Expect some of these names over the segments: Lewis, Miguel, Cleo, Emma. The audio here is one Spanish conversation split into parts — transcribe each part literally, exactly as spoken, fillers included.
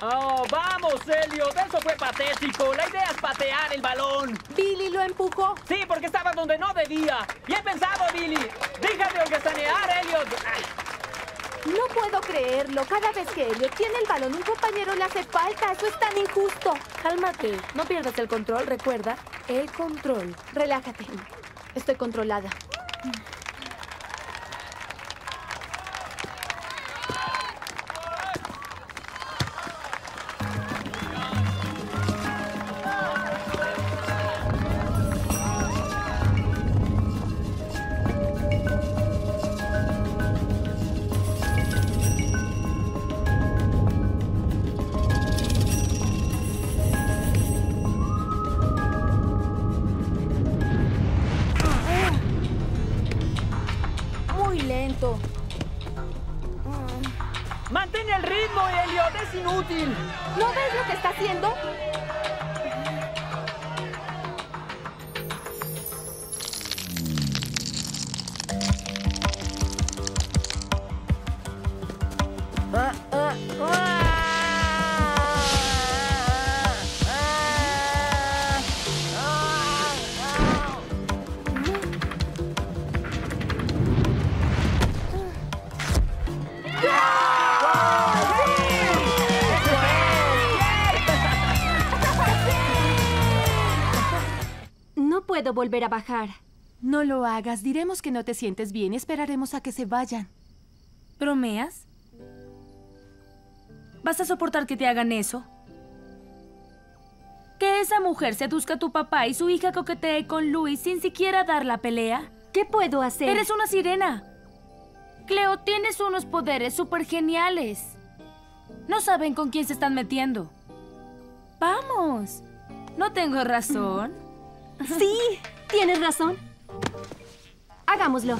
¡Oh, vamos, Elliot! ¡Eso fue patético! ¡La idea es patear el balón! ¿Billy lo empujó? Sí, porque estaba donde no debía. ¡Y he pensado, Billy! ¡Déjate holgazanear, Elliot! No puedo creerlo. Cada vez que Elliot tiene el balón, un compañero le hace falta. ¡Eso es tan injusto! Cálmate. No pierdas el control, recuerda. El control. Relájate. Estoy controlada. ¡Mantén el ritmo, Elliot! ¡Es inútil! ¿No ves lo que está haciendo? Puedo volver a bajar. No lo hagas. Diremos que no te sientes bien y esperaremos a que se vayan. ¿Bromeas? ¿Vas a soportar que te hagan eso? ¿Que esa mujer seduzca a tu papá y su hija coquetee con Luis sin siquiera dar la pelea? ¿Qué puedo hacer? ¡Eres una sirena! Cleo, tienes unos poderes súper geniales. No saben con quién se están metiendo. ¡Vamos! No tengo razón. ¡Sí! Tienes razón. Hagámoslo.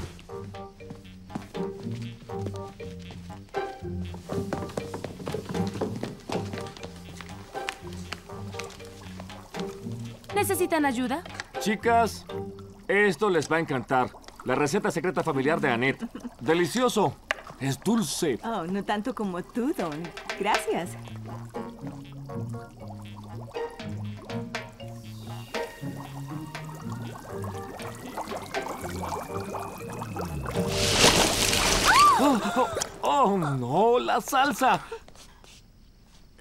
¿Necesitan ayuda? Chicas, esto les va a encantar. La receta secreta familiar de Annette. ¡Delicioso! ¡Es dulce! Oh, no tanto como tú, Don. Gracias. Oh, oh, oh, no, la salsa.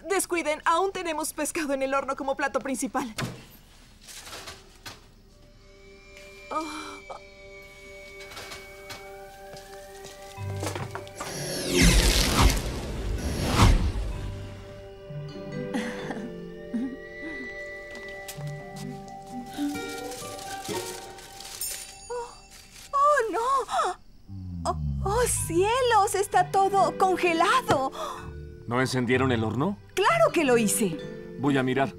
Descuiden, aún tenemos pescado en el horno como plato principal. Oh. ¡Cielos! ¡Está todo congelado! ¿No encendieron el horno? ¡Claro que lo hice! Voy a mirar.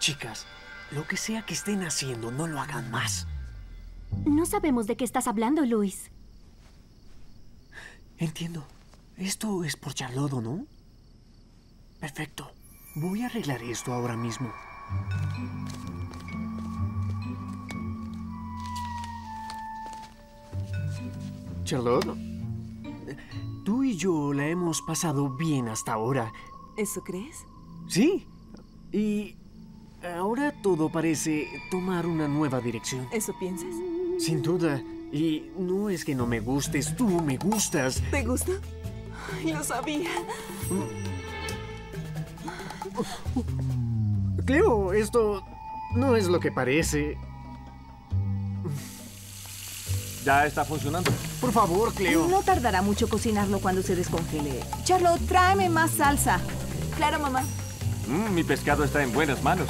Chicas, lo que sea que estén haciendo, no lo hagan más. No sabemos de qué estás hablando, Luis. Entiendo. Esto es por Charlodo, ¿no? Perfecto. Voy a arreglar esto ahora mismo. Charlotte, tú y yo la hemos pasado bien hasta ahora. ¿Eso crees? Sí. Y ahora todo parece tomar una nueva dirección. ¿Eso piensas? Sin duda. Y no es que no me gustes, tú me gustas. ¿Te gusta? Ay, lo sabía. Cleo, esto no es lo que parece. Ya está funcionando. Por favor, Cleo. No tardará mucho cocinarlo cuando se descongele. Charlotte, tráeme más salsa. Claro, mamá. Mm, mi pescado está en buenas manos.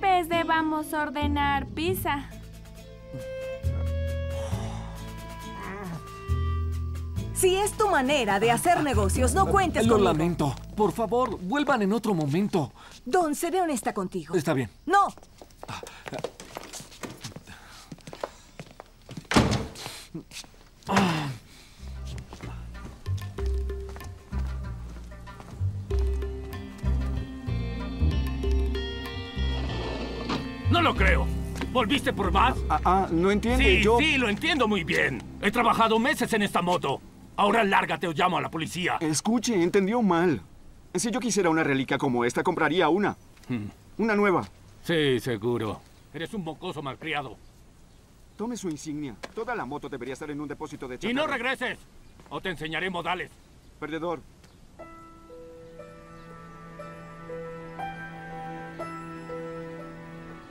Tal vez debamos ordenar pizza. Si es tu manera de hacer negocios, no cuentes conmigo. Lo lamento. Por favor, vuelvan en otro momento. Don, seré honesta contigo. Está bien. ¡No! No lo creo. ¿Volviste por más? Ah, ah, no entiendo. Sí, yo... sí, lo entiendo muy bien. He trabajado meses en esta moto. Ahora lárgate o llamo a la policía. Escuche, entendió mal. Si yo quisiera una reliquia como esta, compraría una. Hmm. Una nueva. Sí, seguro. Eres un mocoso malcriado. Tome su insignia. Toda la moto debería estar en un depósito de chatarra. ¡Y no regreses! O te enseñaré modales. Perdedor.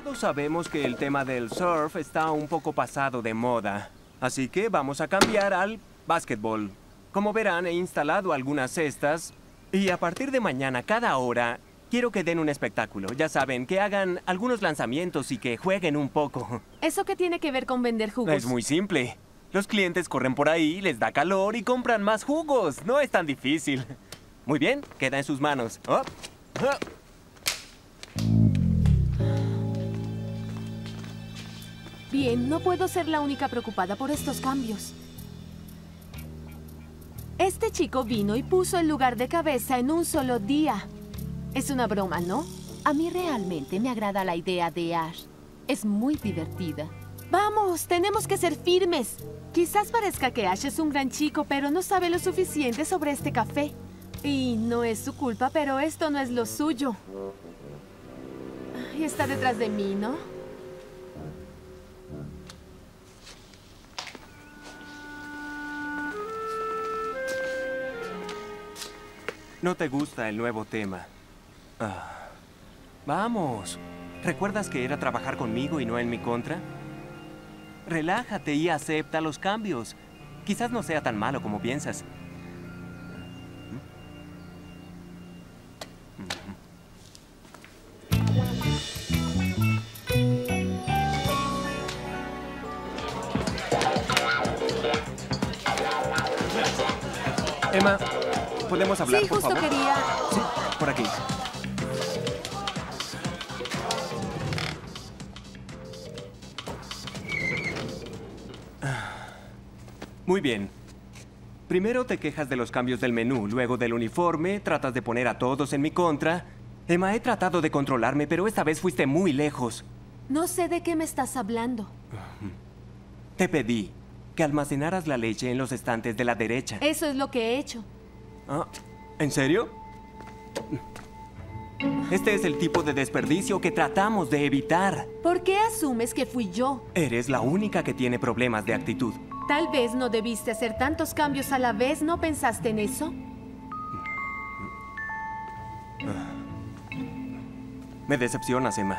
Todos sabemos que el tema del surf está un poco pasado de moda. Así que vamos a cambiar al... básquetbol. Como verán, he instalado algunas cestas y a partir de mañana, cada hora, quiero que den un espectáculo. Ya saben, que hagan algunos lanzamientos y que jueguen un poco. ¿Eso qué tiene que ver con vender jugos? Es muy simple. Los clientes corren por ahí, les da calor y compran más jugos. No es tan difícil. Muy bien, queda en sus manos. Oh. Oh. Bien, no puedo ser la única preocupada por estos cambios. Este chico vino y puso el lugar de cabeza en un solo día. Es una broma, ¿no? A mí realmente me agrada la idea de Ash. Es muy divertida. ¡Vamos! ¡Tenemos que ser firmes! Quizás parezca que Ash es un gran chico, pero no sabe lo suficiente sobre este café. Y no es su culpa, pero esto no es lo suyo. Y está detrás de mí, ¿no? No te gusta el nuevo tema. Ah. Vamos. ¿Recuerdas que era trabajar conmigo y no en mi contra? Relájate y acepta los cambios. Quizás no sea tan malo como piensas. Emma... ¿Podemos hablar, sí, por favor? Sí, justo quería... Sí, por aquí. Muy bien. Primero te quejas de los cambios del menú, luego del uniforme, tratas de poner a todos en mi contra. Emma, he tratado de controlarme, pero esta vez fuiste muy lejos. No sé de qué me estás hablando. Te pedí que almacenaras la leche en los estantes de la derecha. Eso es lo que he hecho. Ah, ¿en serio? Este es el tipo de desperdicio que tratamos de evitar. ¿Por qué asumes que fui yo? Eres la única que tiene problemas de actitud. Tal vez no debiste hacer tantos cambios a la vez. ¿No pensaste en eso? Me decepcionas, Emma.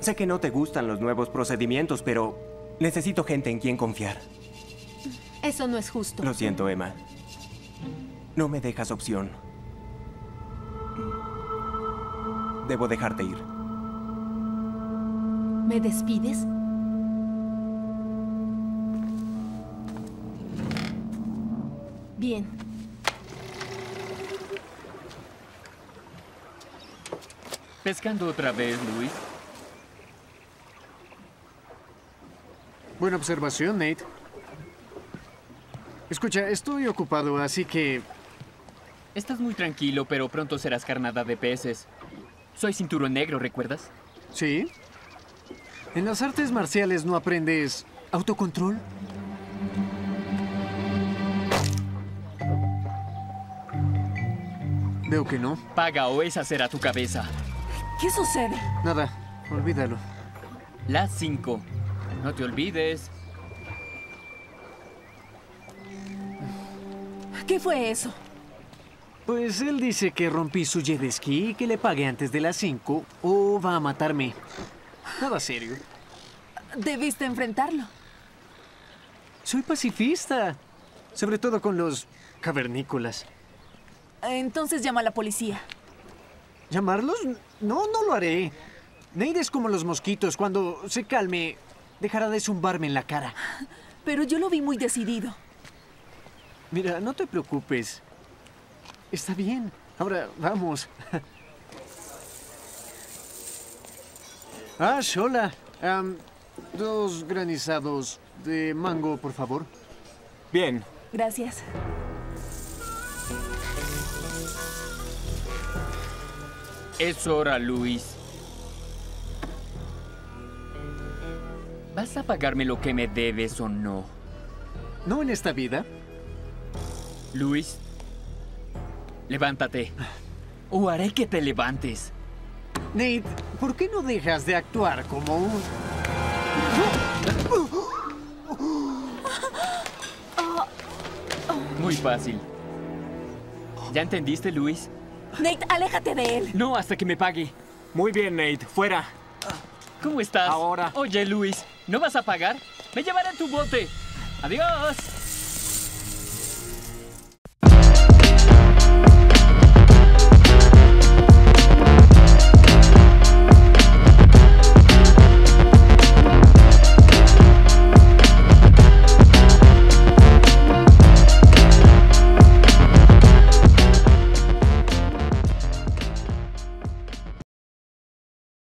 Sé que no te gustan los nuevos procedimientos, pero necesito gente en quien confiar. Eso no es justo. Lo siento, Emma. No me dejas opción. Debo dejarte ir. ¿Me despides? Bien. ¿Pescando otra vez, Luis? Buena observación, Nate. Escucha, estoy ocupado, así que... Estás muy tranquilo, pero pronto serás carnada de peces. Soy cinturón negro, ¿recuerdas? Sí. En las artes marciales no aprendes autocontrol. Veo que no. Paga o esa será tu cabeza. ¿Qué sucede? Nada, olvídalo. Las cinco. No te olvides... ¿Qué fue eso? Pues él dice que rompí su jet ski y que le pagué antes de las cinco o va a matarme. Nada serio. Debiste enfrentarlo. Soy pacifista. Sobre todo con los cavernícolas. Entonces llama a la policía. ¿Llamarlos? No, no lo haré. Neida es como los mosquitos. Cuando se calme, dejará de zumbarme en la cara. Pero yo lo vi muy decidido. Mira, no te preocupes. Está bien. Ahora, vamos. Ah, hola. Um, dos granizados de mango, por favor. Bien. Gracias. Es hora, Luis. ¿Vas a pagarme lo que me debes o no? No en esta vida. Luis, levántate. O haré que te levantes. Nate, ¿por qué no dejas de actuar como un... Muy fácil. ¿Ya entendiste, Luis? Nate, aléjate de él. No, hasta que me pague. Muy bien, Nate. Fuera. ¿Cómo estás? Ahora. Oye, Luis, ¿no vas a pagar? ¡Me llevaré tu bote! ¡Adiós!